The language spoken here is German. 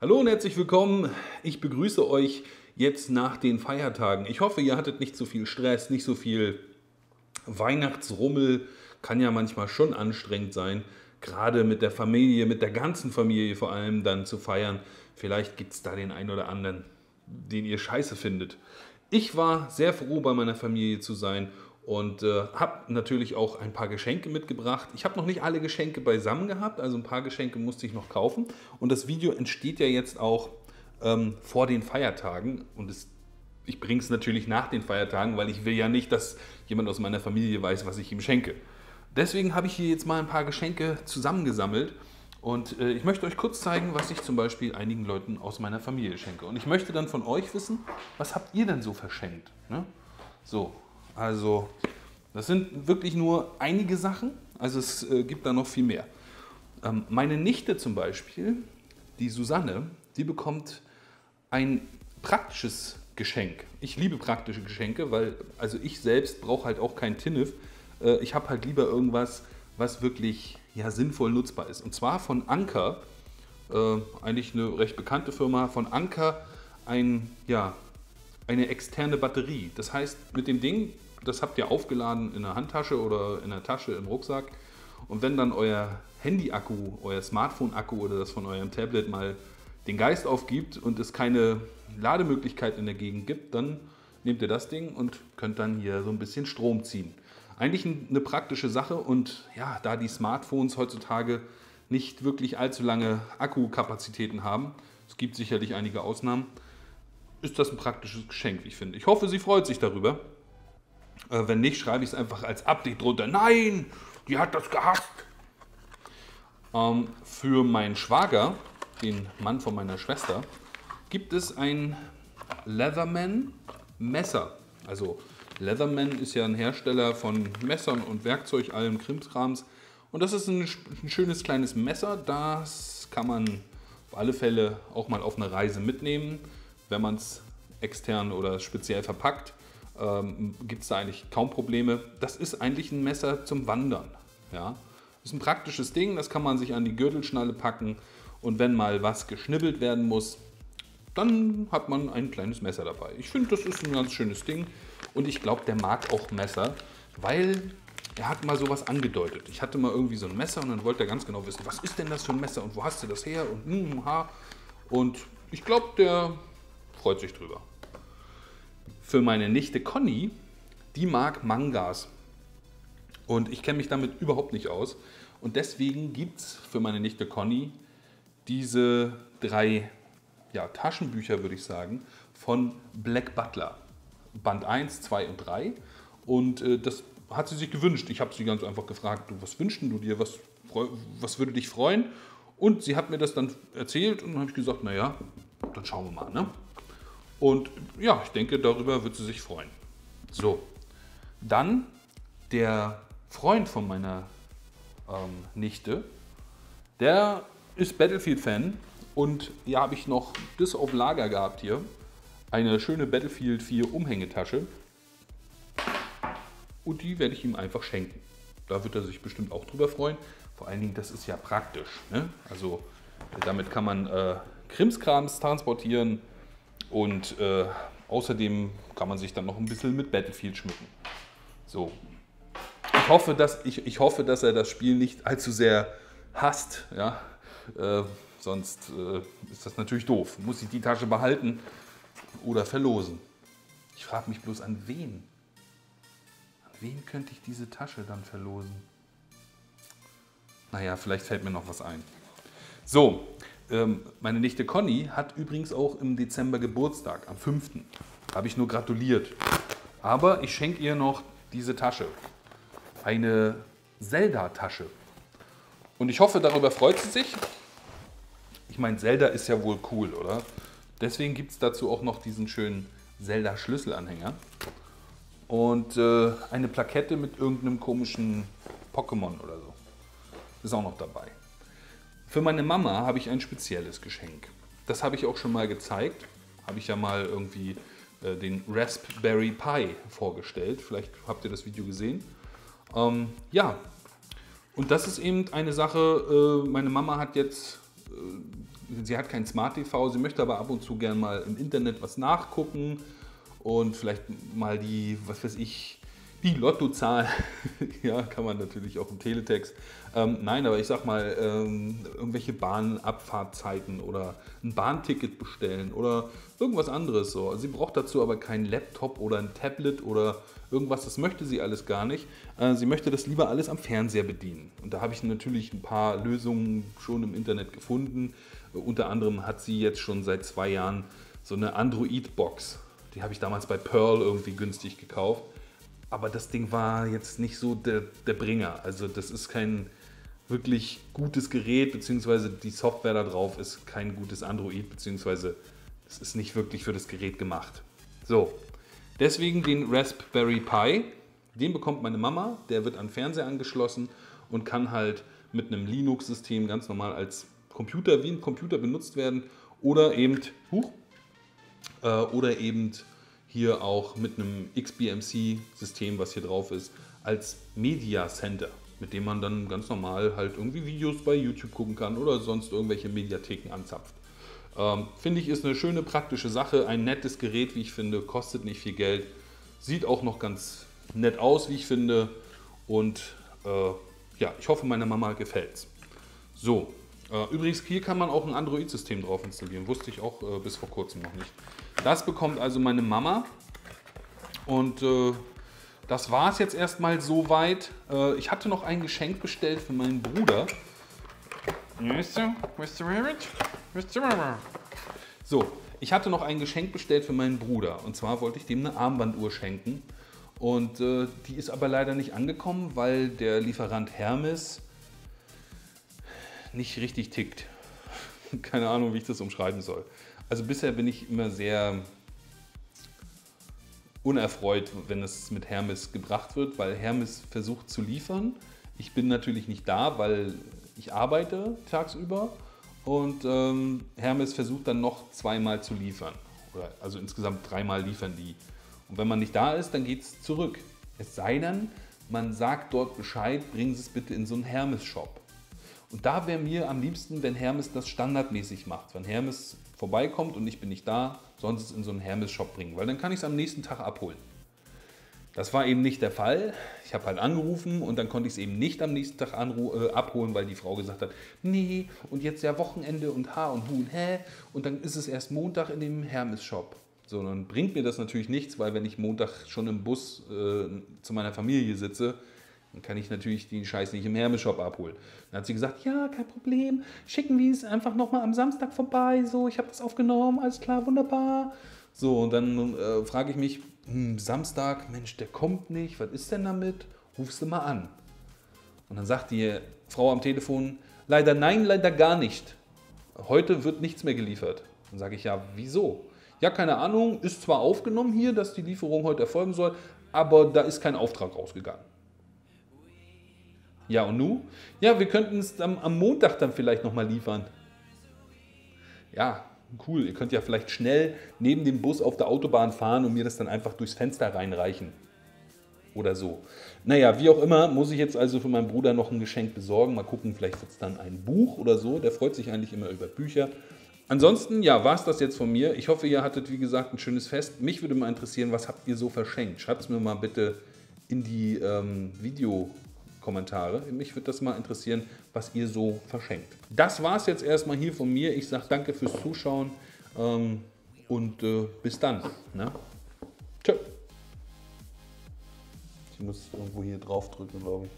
Hallo und herzlich willkommen. Ich begrüße euch jetzt nach den Feiertagen. Ich hoffe, ihr hattet nicht so viel Stress, nicht so viel Weihnachtsrummel. Kann ja manchmal schon anstrengend sein, gerade mit der Familie, mit der ganzen Familie vor allem dann zu feiern. Vielleicht gibt es da den einen oder anderen, den ihr scheiße findet. Ich war sehr froh, bei meiner Familie zu sein und habe natürlich auch ein paar Geschenke mitgebracht. Ich habe noch nicht alle Geschenke beisammen gehabt, also ein paar Geschenke musste ich noch kaufen. Und das Video entsteht ja jetzt auch vor den Feiertagen und ich bringe es natürlich nach den Feiertagen, weil ich will ja nicht, dass jemand aus meiner Familie weiß, was ich ihm schenke. Deswegen habe ich hier jetzt mal ein paar Geschenke zusammengesammelt und ich möchte euch kurz zeigen, was ich zum Beispiel einigen Leuten aus meiner Familie schenke. Und ich möchte dann von euch wissen, was habt ihr denn so verschenkt? Ne? So. Also, das sind wirklich nur einige Sachen, also es gibt da noch viel mehr. Meine Nichte zum Beispiel, die Susanne, die bekommt ein praktisches Geschenk. Ich liebe praktische Geschenke, weil also ich selbst brauche halt auch kein TINF. Ich habe halt lieber irgendwas, was wirklich ja, sinnvoll nutzbar ist. Und zwar von Anker, eigentlich eine recht bekannte Firma, von Anker eine externe Batterie. Das heißt, mit dem Ding, das habt ihr aufgeladen in der Handtasche oder in der Tasche, im Rucksack. Und wenn dann euer Handy-Akku, euer Smartphone-Akku oder das von eurem Tablet mal den Geist aufgibt und es keine Lademöglichkeit in der Gegend gibt, dann nehmt ihr das Ding und könnt dann hier so ein bisschen Strom ziehen. Eigentlich eine praktische Sache und ja, da die Smartphones heutzutage nicht wirklich allzu lange Akkukapazitäten haben, es gibt sicherlich einige Ausnahmen, ist das ein praktisches Geschenk, wie ich finde. Ich hoffe, sie freut sich darüber. Wenn nicht, schreibe ich es einfach als Update drunter. Nein, die hat das gehasst. Für meinen Schwager, den Mann von meiner Schwester, gibt es ein Leatherman Messer. Also Leatherman ist ja ein Hersteller von Messern und Werkzeug, allem Krimskrams. Und das ist ein schönes kleines Messer. Das kann man auf alle Fälle auch mal auf eine Reise mitnehmen. Wenn man es extern oder speziell verpackt, gibt es da eigentlich kaum Probleme. Das ist eigentlich ein Messer zum Wandern. Ja? Ist ein praktisches Ding, das kann man sich an die Gürtelschnalle packen und wenn mal was geschnibbelt werden muss, dann hat man ein kleines Messer dabei. Ich finde, das ist ein ganz schönes Ding und ich glaube, der mag auch Messer, weil er hat mal sowas angedeutet. Ich hatte mal irgendwie so ein Messer und dann wollte er ganz genau wissen, was ist denn das für ein Messer und wo hast du das her und und ich glaube, der freut sich drüber. Für meine Nichte Conny, die mag Mangas und ich kenne mich damit überhaupt nicht aus und deswegen gibt es für meine Nichte Conny diese drei Taschenbücher, würde ich sagen, von Black Butler, Band 1, 2 und 3 und das hat sie sich gewünscht. Ich habe sie ganz einfach gefragt, du, was wünschst du dir, was würde dich freuen und sie hat mir das dann erzählt und dann habe ich gesagt, naja, dann schauen wir mal, ne? Und ja, ich denke, darüber wird sie sich freuen. So, dann der Freund von meiner Nichte, der ist Battlefield-Fan und ja, habe ich noch das auf Lager gehabt hier. Eine schöne Battlefield 4 Umhängetasche und die werde ich ihm einfach schenken. Da wird er sich bestimmt auch drüber freuen. Vor allen Dingen, das ist ja praktisch, ne? Also damit kann man Krimskrams transportieren. Und außerdem kann man sich dann noch ein bisschen mit Battlefield schmücken. So. Ich hoffe, dass er das Spiel nicht allzu sehr hasst. Ja? Sonst ist das natürlich doof. Muss ich die Tasche behalten oder verlosen. Ich frage mich bloß, an wen? An wen könnte ich diese Tasche dann verlosen? Naja, vielleicht fällt mir noch was ein. So. Meine Nichte Conny hat übrigens auch im Dezember Geburtstag, am 5. Habe ich nur gratuliert. Aber ich schenke ihr noch diese Tasche. Eine Zelda-Tasche. Und ich hoffe, darüber freut sie sich. Ich meine, Zelda ist ja wohl cool, oder? Deswegen gibt es dazu auch noch diesen schönen Zelda-Schlüsselanhänger. Und eine Plakette mit irgendeinem komischen Pokémon oder so. Ist auch noch dabei. Für meine Mama habe ich ein spezielles Geschenk. Das habe ich auch schon mal gezeigt. Habe ich ja mal irgendwie den Raspberry Pi vorgestellt. Vielleicht habt ihr das Video gesehen. Ja, und das ist eben eine Sache. Meine Mama hat jetzt sie hat kein Smart TV, sie möchte aber ab und zu gern mal im Internet was nachgucken und vielleicht mal die, was weiß ich, die Lottozahl, ja, kann man natürlich auch im Teletext. Nein, aber ich sag mal, irgendwelche Bahnabfahrtzeiten oder ein Bahnticket bestellen oder irgendwas anderes so. Sie braucht dazu aber keinen Laptop oder ein Tablet oder irgendwas, das möchte sie alles gar nicht. Sie möchte das lieber alles am Fernseher bedienen. Und da habe ich natürlich ein paar Lösungen schon im Internet gefunden. Unter anderem hat sie jetzt schon seit 2 Jahren so eine Android-Box. Die habe ich damals bei Pearl irgendwie günstig gekauft. Aber das Ding war jetzt nicht so der Bringer. Also das ist kein wirklich gutes Gerät, beziehungsweise die Software da drauf ist kein gutes Android, beziehungsweise es ist nicht wirklich für das Gerät gemacht. So, deswegen den Raspberry Pi, den bekommt meine Mama, der wird an den Fernseher angeschlossen und kann halt mit einem Linux-System ganz normal als Computer, wie ein Computer benutzt werden oder eben, hier auch mit einem XBMC-System, was hier drauf ist, als Media Center, mit dem man dann ganz normal halt irgendwie Videos bei YouTube gucken kann oder sonst irgendwelche Mediatheken anzapft. Finde ich, ist eine schöne praktische Sache, ein nettes Gerät, wie ich finde, kostet nicht viel Geld, sieht auch noch ganz nett aus, wie ich finde, und ja, ich hoffe, meiner Mama gefällt's. So, übrigens, hier kann man auch ein Android-System drauf installieren, wusste ich auch bis vor kurzem noch nicht. Das bekommt also meine Mama und das war es jetzt erstmal soweit. Ich hatte noch ein Geschenk bestellt für meinen Bruder. So, ich hatte noch ein Geschenk bestellt für meinen Bruder und zwar wollte ich dem eine Armbanduhr schenken und die ist aber leider nicht angekommen, weil der Lieferant Hermes nicht richtig tickt. Keine Ahnung, wie ich das umschreiben soll. Also bisher bin ich immer sehr unerfreut, wenn es mit Hermes gebracht wird, weil Hermes versucht zu liefern. Ich bin natürlich nicht da, weil ich arbeite tagsüber und Hermes versucht dann noch 2-mal zu liefern. Oder also insgesamt 3-mal liefern die. Und wenn man nicht da ist, dann geht es zurück. Es sei denn, man sagt dort Bescheid, bringen Sie es bitte in so einen Hermes-Shop. Und da wäre mir am liebsten, wenn Hermes das standardmäßig macht. Wenn Hermes vorbeikommt und ich bin nicht da, sonst in so einen Hermes-Shop bringen, weil dann kann ich es am nächsten Tag abholen. Das war eben nicht der Fall. Ich habe halt angerufen und dann konnte ich es eben nicht am nächsten Tag abholen, weil die Frau gesagt hat, nee, und jetzt ja Wochenende und ha und hu und hä und dann ist es erst Montag in dem Hermes-Shop. So, dann bringt mir das natürlich nichts, weil wenn ich Montag schon im Bus zu meiner Familie sitze, dann kann ich natürlich den Scheiß nicht im Hermes-Shop abholen. Dann hat sie gesagt, ja, kein Problem, schicken wir es einfach nochmal am Samstag vorbei, so, ich habe das aufgenommen, alles klar, wunderbar. So, und dann frage ich mich, Samstag, Mensch, der kommt nicht, was ist denn damit? Rufst du mal an. Und dann sagt die Frau am Telefon, leider nein, leider gar nicht. Heute wird nichts mehr geliefert. Dann sage ich, ja, wieso? Ja, keine Ahnung, ist zwar aufgenommen hier, dass die Lieferung heute erfolgen soll, aber da ist kein Auftrag rausgegangen. Ja, und nu? Ja, wir könnten es am Montag dann vielleicht nochmal liefern. Ja, cool. Ihr könnt ja vielleicht schnell neben dem Bus auf der Autobahn fahren und mir das dann einfach durchs Fenster reinreichen. Oder so. Naja, wie auch immer, muss ich jetzt also für meinen Bruder noch ein Geschenk besorgen. Mal gucken, vielleicht wird es dann ein Buch oder so. Der freut sich eigentlich immer über Bücher. Ansonsten, ja, war es das jetzt von mir. Ich hoffe, ihr hattet, wie gesagt, ein schönes Fest. Mich würde mal interessieren, was habt ihr so verschenkt? Schreibt es mir mal bitte in die Video-Kommentare. Mich würde das mal interessieren, was ihr so verschenkt. Das war es jetzt erstmal hier von mir. Ich sage danke fürs Zuschauen und bis dann. Ne? Tschö. Ich muss irgendwo hier drauf drücken, glaube ich.